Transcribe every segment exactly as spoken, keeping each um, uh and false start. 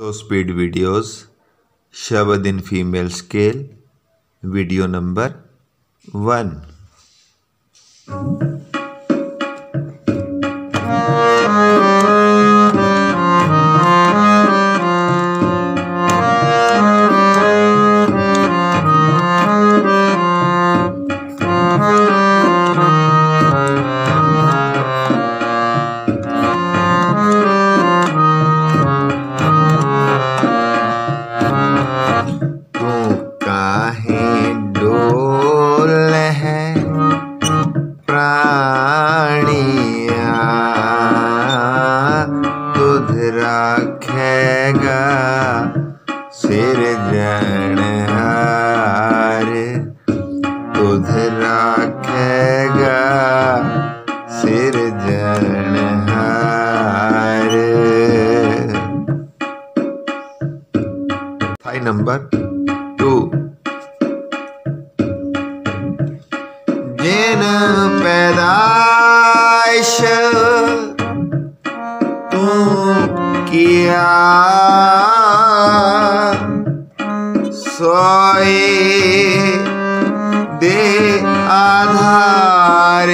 Slow speed videos, शब्द in female scale, video number one. रखेगा सिरजनहार, तुध रखेगा सिरजनहार। थाई नंबर टू। जिन पैदाइश किया सोए दे आधार,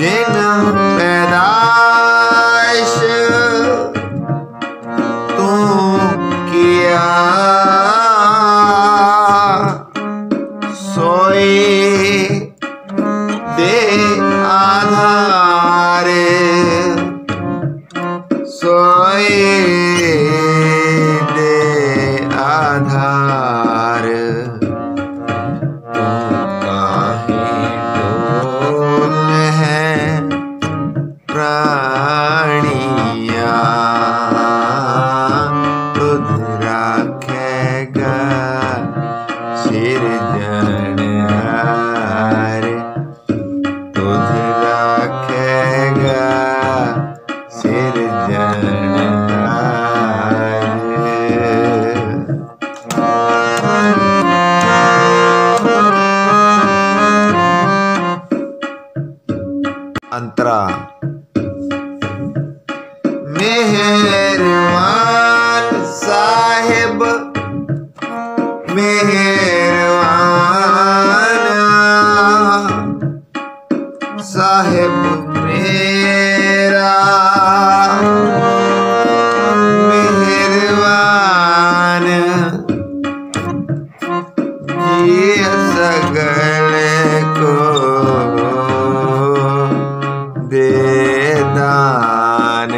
जिन पैदाइश तू किया दे आधार, सोए दे आधार। तू काहे डोलह प्राणिया, तुध रखेगा सिरजनहार, तुध रखेगा सिरजनहार। अंतरा। मेहरबान साहिब, मेहरबान साहिब मेरा, मेहरबान ये सगल को दे दान।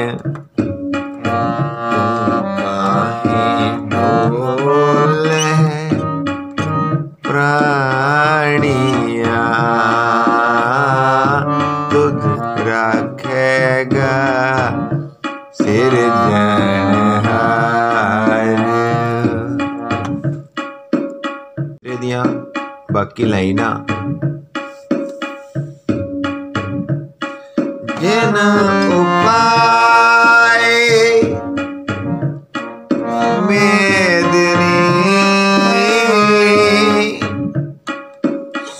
प्राणिया तुध रखेगा सिरजनहार। दे दिया बाकी लाइना। जिन उपाय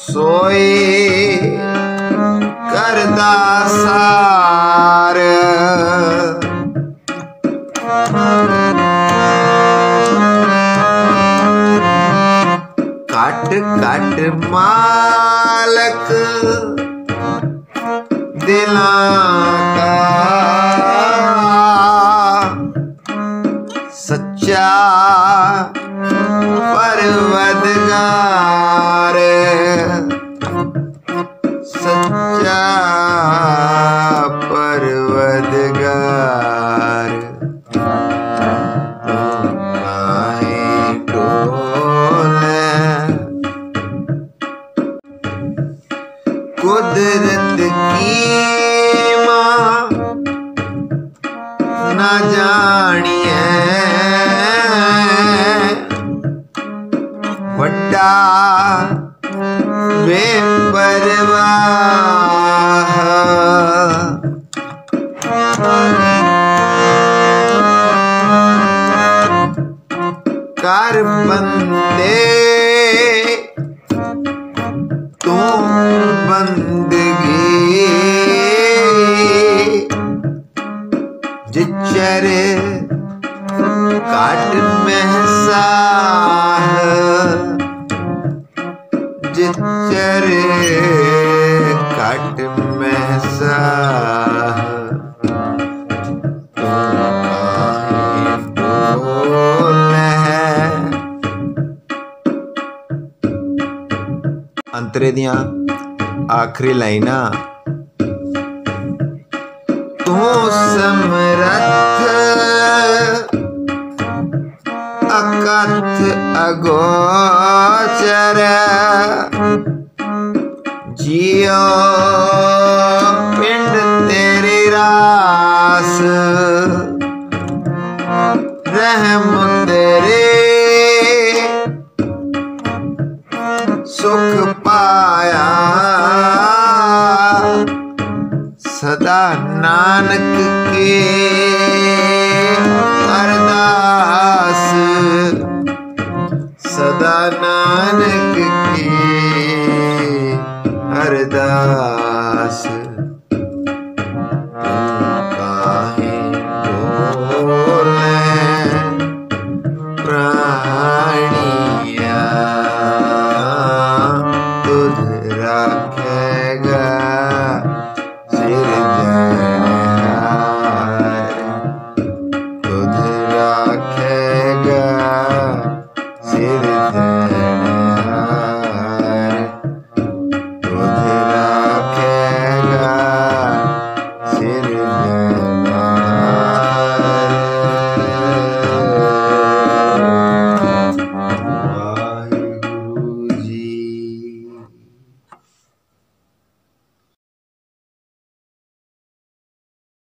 सोए करदा सार, काट काट मालक दिला का सच्चा परवदगार, सच्चा परवदगार। तू काहे डोलह, कुदरत की मां ना जानी है, वड्डा बेपरवाह, कर बंदे तुम बंदगी जिचरे काट में साह जिचरे काट में साह अंतरे दियां आखिरी लाइना तू समरथ अकथ अगोचर जियो पिंड तेरी रास रहम तेरे सुख पाया सदा नानक के अरदास सदा नानक के अरदास।